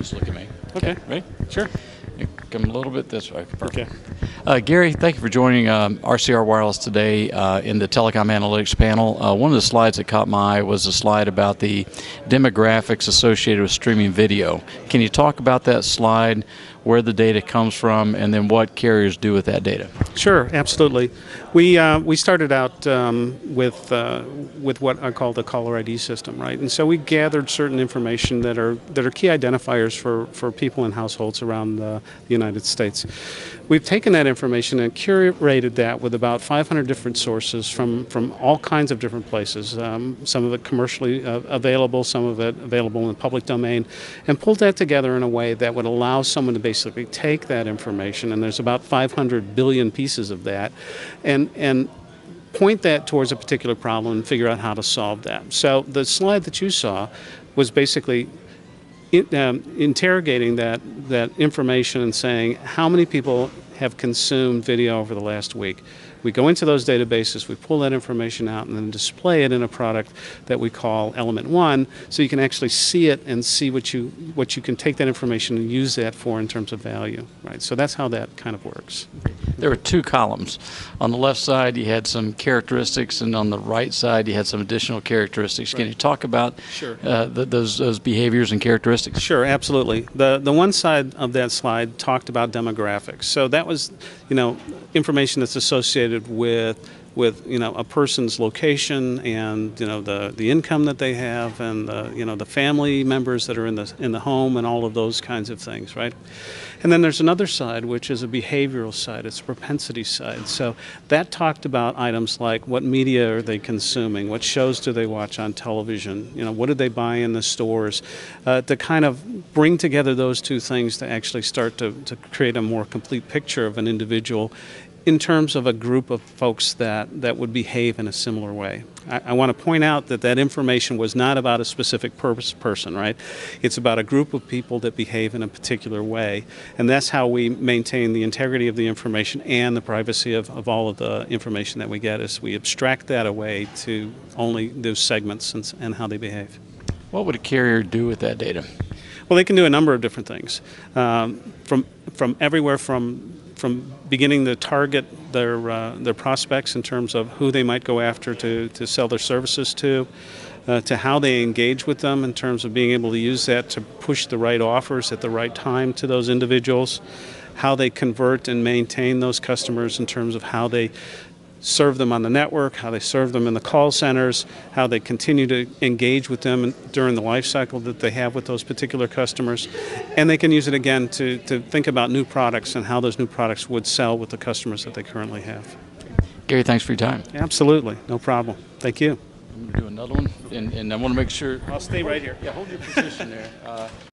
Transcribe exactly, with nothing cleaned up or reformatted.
Just look at me. Okay, okay. Ready? Sure. You come a little bit this way. Perfect. Okay. Uh, Gary, thank you for joining um, R C R Wireless today uh, in the Telecom Analytics panel. Uh, one of the slides that caught my eye was a slide about the demographics associated with streaming video. Can you talk about that slide, where the data comes from, and then what carriers do with that data? Sure, absolutely. We uh, we started out um, with uh, with what I call the caller I D system, right? And so we gathered certain information that are that are key identifiers for for people in households around the, the United States. We've taken that information and curated that with about five hundred different sources from from all kinds of different places. Um, some of it commercially uh, available, some of it available in the public domain, and pulled that together in a way that would allow someone to basically take that information, and there's about five hundred billion pieces of that, and and point that towards a particular problem and figure out how to solve that. So the slide that you saw was basically in, um, interrogating that that information and saying how many people have consumed video over the last week. We go into those databases, we pull that information out, and then display it in a product that we call Element One, so you can actually see it and see what you what you can take that information and use that for in terms of value, right? So that's how that kind of works. There were two columns. On the left side, you had some characteristics, and on the right side, you had some additional characteristics. Right. Can you talk about sure. uh, the, those those behaviors and characteristics? Sure, absolutely. The the one side of that slide talked about demographics. So that was, you know, information that's associated with with you know a person's location, and you know the the income that they have, and the you know the family members that are in the in the home, and all of those kinds of things, right? And then there's another side, which is a behavioral side. It's a propensity side. So that talked about items like what media are they consuming, what shows do they watch on television, you know, what do they buy in the stores, uh, to kind of bring together those two things to actually start to to create a more complete picture of an individual in terms of a group of folks that, that would behave in a similar way. I, I want to point out that that information was not about a specific purpose person, right? It's about a group of people that behave in a particular way, and that's how we maintain the integrity of the information and the privacy of, of all of the information that we get, is we abstract that away to only those segments and, and how they behave. What would a carrier do with that data? Well, they can do a number of different things, um, from, from everywhere from from beginning to target their uh, their prospects in terms of who they might go after to, to sell their services to, uh, to how they engage with them in terms of being able to use that to push the right offers at the right time to those individuals, how they convert and maintain those customers in terms of how they serve them on the network, how they serve them in the call centers, how they continue to engage with them during the life cycle that they have with those particular customers. And they can use it again to, to think about new products and how those new products would sell with the customers that they currently have. Gary, thanks for your time. Absolutely, no problem. Thank you. I'm going to do another one, and, and I want to make sure... I'll stay right here. Yeah, hold your position there. Uh,